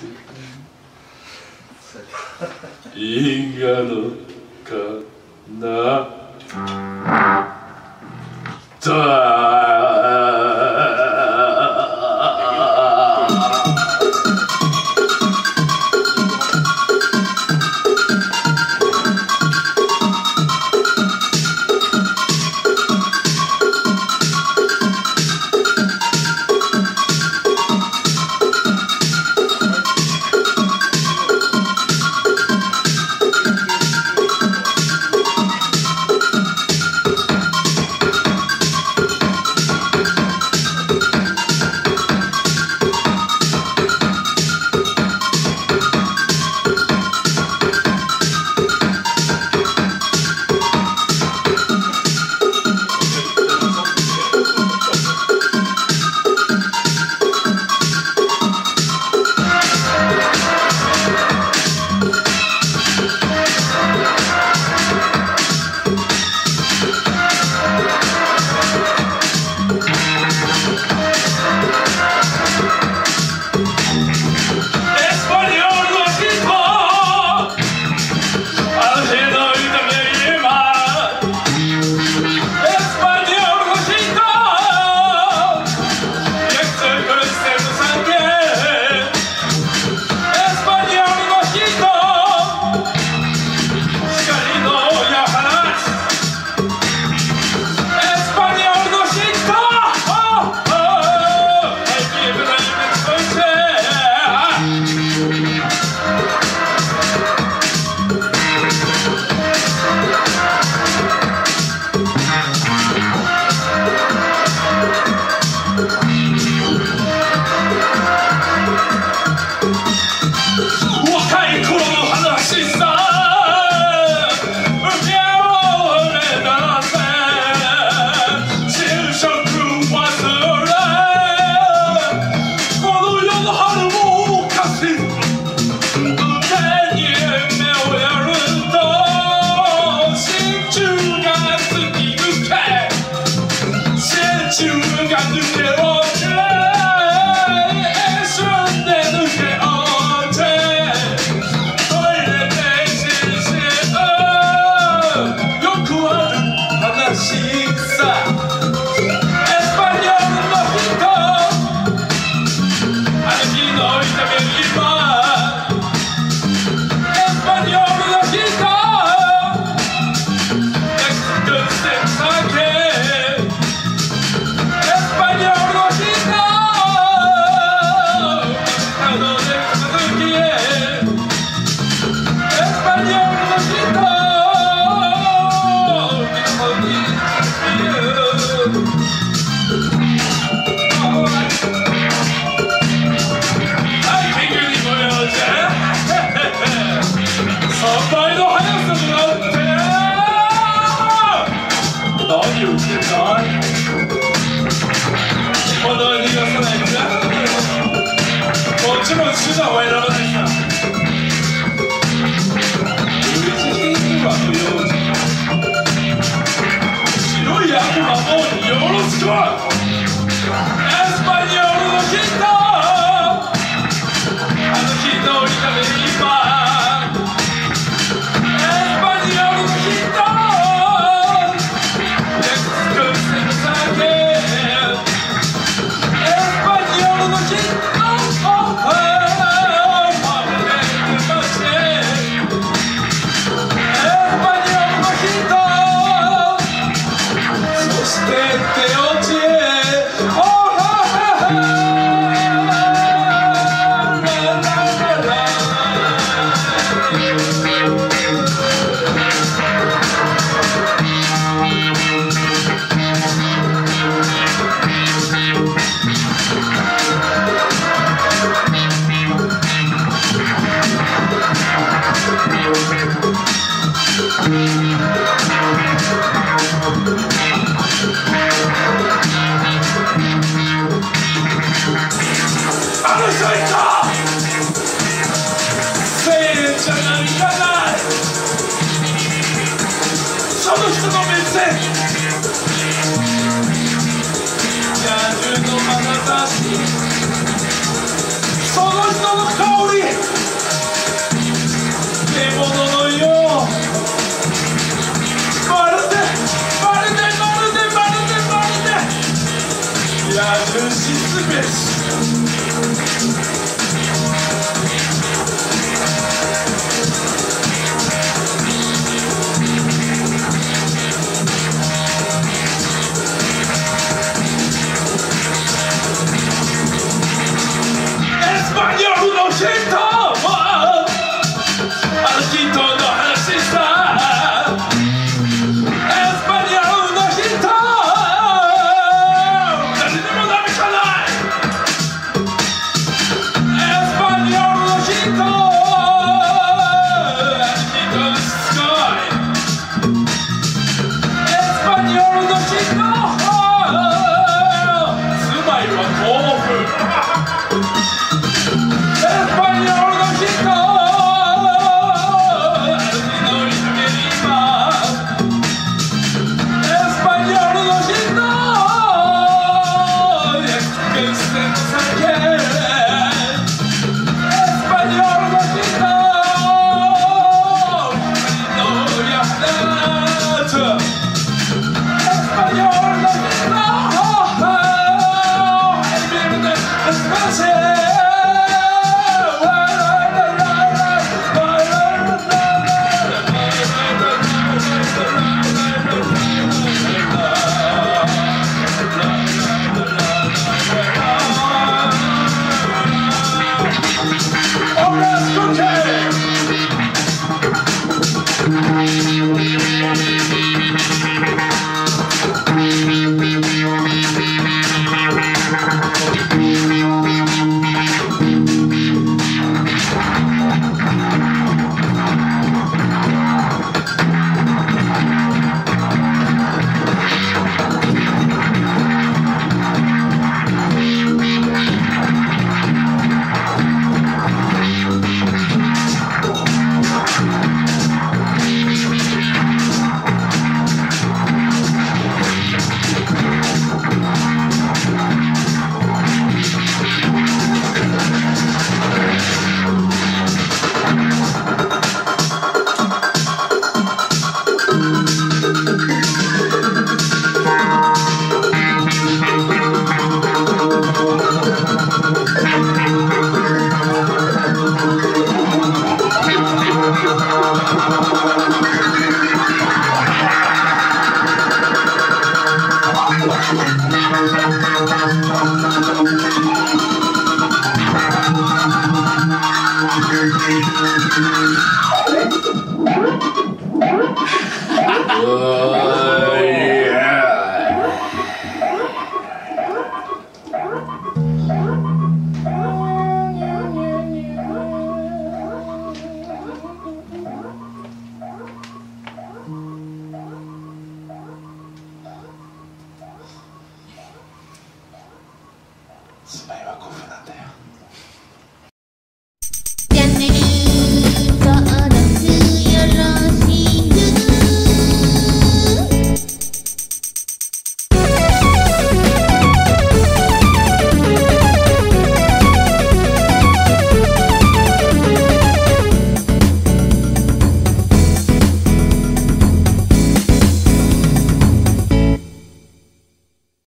その人の香り住まいは古風なんだよ。